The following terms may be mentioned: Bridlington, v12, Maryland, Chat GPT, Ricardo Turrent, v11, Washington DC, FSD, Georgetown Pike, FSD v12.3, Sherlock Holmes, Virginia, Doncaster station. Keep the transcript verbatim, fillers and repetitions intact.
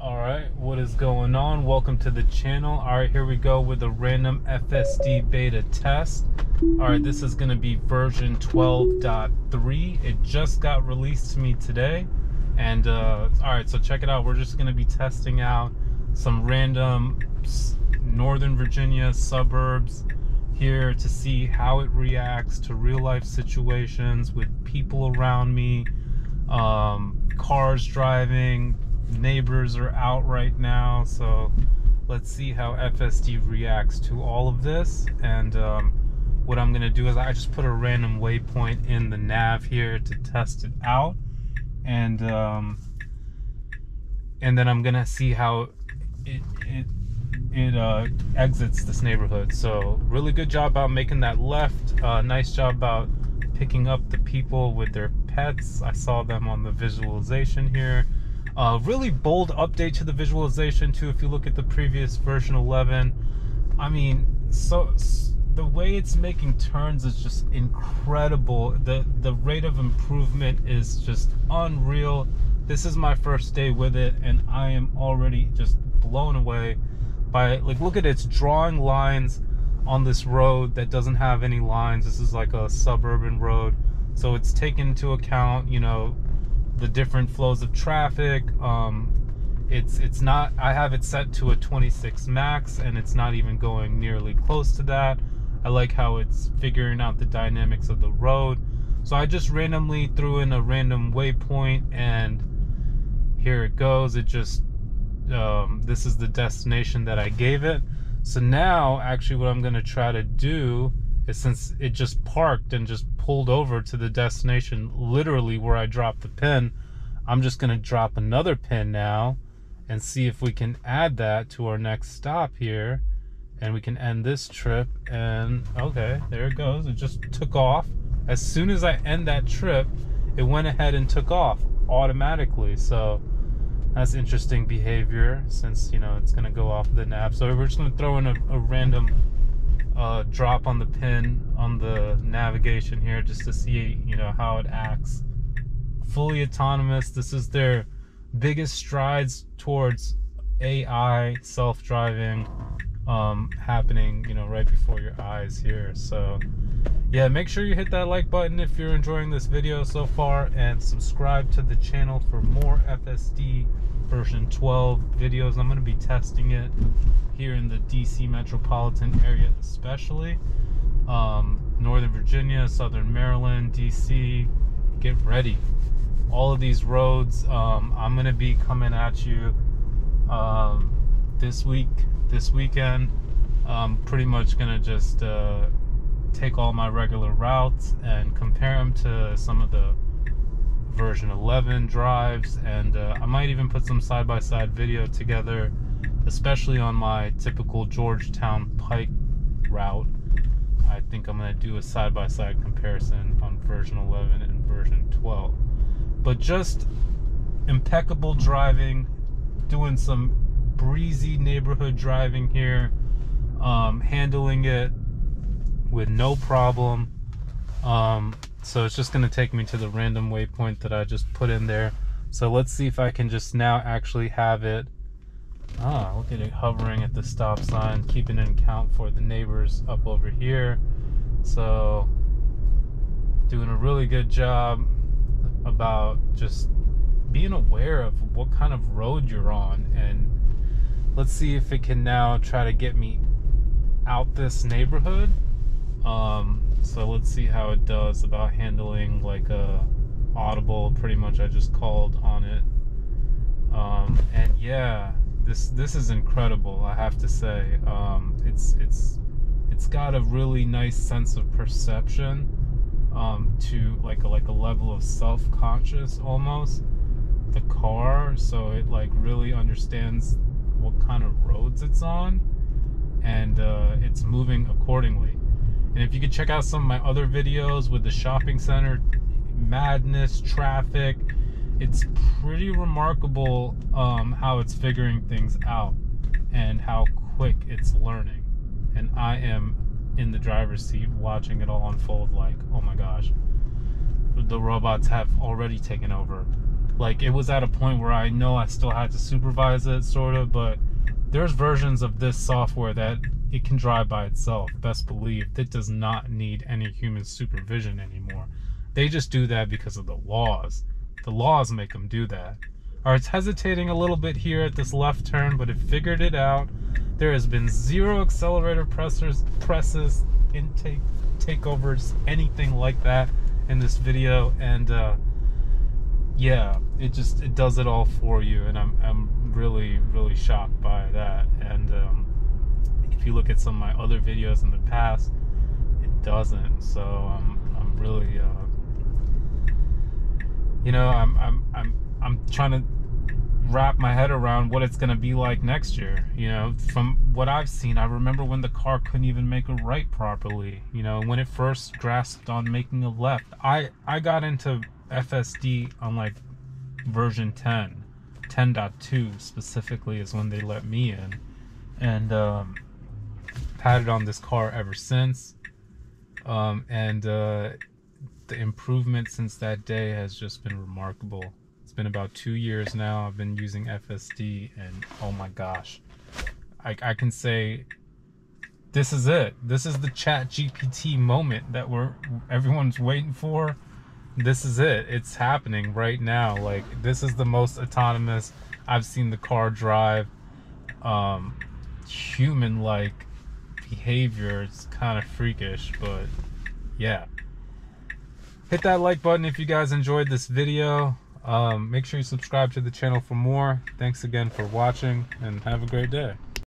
All right, what is going on? Welcome to the channel. All right, here we go with a random F S D beta test. All right, this is going to be version twelve point three. It just got released to me today. And uh, all right, so check it out. We're just going to be testing out some random Northern Virginia suburbs here to see how it reacts to real life situations with people around me, um, cars driving, neighbors are out right now. So let's see how F S D reacts to all of this. And um, what I'm gonna do is I just put a random waypoint in the nav here to test it out. And um, and then I'm gonna see how it, it it uh exits this neighborhood. So really good job about making that left. Uh nice job about picking up the people with their pets. I saw them on the visualization here. Uh really bold update to the visualization too. If you look at the previous version eleven, I mean, so the way it's making turns is just incredible. The the rate of improvement is just unreal. This is my first day with it and I am already just blown away by, like, look at it, it's drawing lines on this road that doesn't have any lines. This is like a suburban road, so it's taken into account, you know, the different flows of traffic. um it's it's not, I have it set to a twenty-six max and it's not even going nearly close to that. I like how it's figuring out the dynamics of the road. So I just randomly threw in a random waypoint and here it goes. It just Um, this is the destination that I gave it. So now actually what I'm gonna try to do is, since it just parked and just pulled over to the destination literally where I dropped the pin, I'm just gonna drop another pin now and see if we can add that to our next stop here and we can end this trip. And okay, there it goes. It just took off. As soon as I end that trip, it went ahead and took off automatically. So that's interesting behavior, since, you know, it's going to go off the nav. So we're just going to throw in a, a random uh, drop on the pin on the navigation here just to see, you know, how it acts. Fully autonomous. This is their biggest strides towards A I self-driving um, happening, you know, right before your eyes here. So yeah, make sure you hit that like button if you're enjoying this video so far, and subscribe to the channel for more F S D version twelve videos. I'm going to be testing it here in the D C metropolitan area especially. Um, Northern Virginia, Southern Maryland, D C, get ready. All of these roads, um, I'm going to be coming at you um, this week, this weekend. I'm pretty much going to just... Uh, take all my regular routes and compare them to some of the version eleven drives, and uh, I might even put some side-by-side video together, especially on my typical Georgetown Pike route. I think I'm going to do a side-by-side comparison on version eleven and version twelve. But just impeccable driving, doing some breezy neighborhood driving here, um, handling it with no problem. Um, so it's just gonna take me to the random waypoint that I just put in there. So let's see if I can just now actually have it. Ah, look at it hovering at the stop sign, keeping in count for the neighbors up over here. So doing a really good job about just being aware of what kind of road you're on. And let's see if it can now try to get me out this neighborhood. Um, so let's see how it does about handling like a audible. Pretty much I just called on it. Um, and yeah, this, this is incredible. I have to say, um, it's, it's, it's got a really nice sense of perception, um, to like a, like a level of self-conscious almost, the car. So it like really understands what kind of roads it's on and, uh, it's moving accordingly. And if you could check out some of my other videos with the shopping center madness, traffic, it's pretty remarkable um, how it's figuring things out and how quick it's learning. And I am in the driver's seat watching it all unfold like, oh my gosh, the robots have already taken over. Like, it was at a point where I know I still had to supervise it, sort of, but there's versions of this software that it can drive by itself, best believe. It does not need any human supervision anymore. They just do that because of the laws. The laws make them do that. All right, it's hesitating a little bit here at this left turn, but it figured it out. There has been zero accelerator pressers, presses, intake, takeovers, anything like that in this video, and uh, yeah, it just it does it all for you, and I'm I'm really really shocked by that. And um, if you look at some of my other videos in the past, it doesn't. So I'm I'm really uh, you know I'm I'm I'm I'm trying to wrap my head around what it's going to be like next year. You know, from what I've seen, I remember when the car couldn't even make a right properly, you know, when it first grasped on making a left. I, I got into F S D on like version ten, ten point two specifically is when they let me in, and um, had it on this car ever since. Um, and uh, the improvement since that day has just been remarkable. Been about two years now I've been using F S D, and oh my gosh, I, I can say this is it. This is the Chat G P T moment that we're everyone's waiting for. This is it. It's happening right now. Like, this is the most autonomous I've seen the car drive. Um, human-like behavior. It's kind of freakish, but yeah. Hit that like button if you guys enjoyed this video. Um, make sure you subscribe to the channel for more. Thanks again for watching, and have a great day.